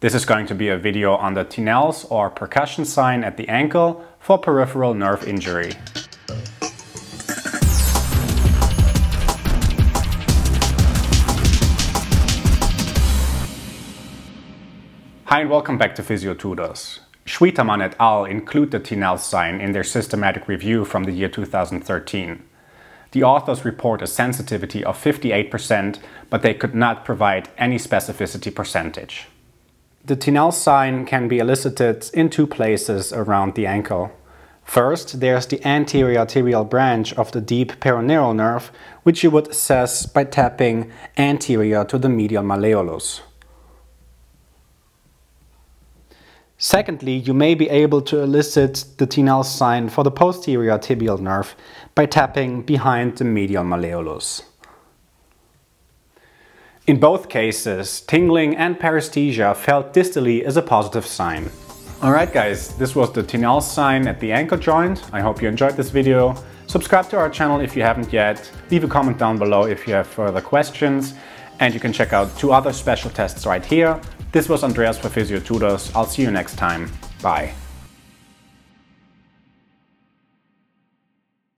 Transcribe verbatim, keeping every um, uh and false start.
This is going to be a video on the Tinel's or percussion sign at the ankle for peripheral nerve injury. Hi and welcome back to Physiotutors. Schwieterman et al. Include the Tinel's sign in their systematic review from the year two thousand thirteen. The authors report a sensitivity of fifty-eight percent, but they could not provide any specificity percentage. The Tinel's sign can be elicited in two places around the ankle. First, there's the anterior tibial branch of the deep peroneal nerve, which you would assess by tapping anterior to the medial malleolus. Secondly, you may be able to elicit the Tinel's sign for the posterior tibial nerve by tapping behind the medial malleolus. In both cases, tingling and paresthesia felt distally is a positive sign. Alright guys, this was the Tinel's sign at the ankle joint. I hope you enjoyed this video. Subscribe to our channel if you haven't yet. Leave a comment down below if you have further questions. And you can check out two other special tests right here. This was Andreas for Physiotutors. I'll see you next time. Bye.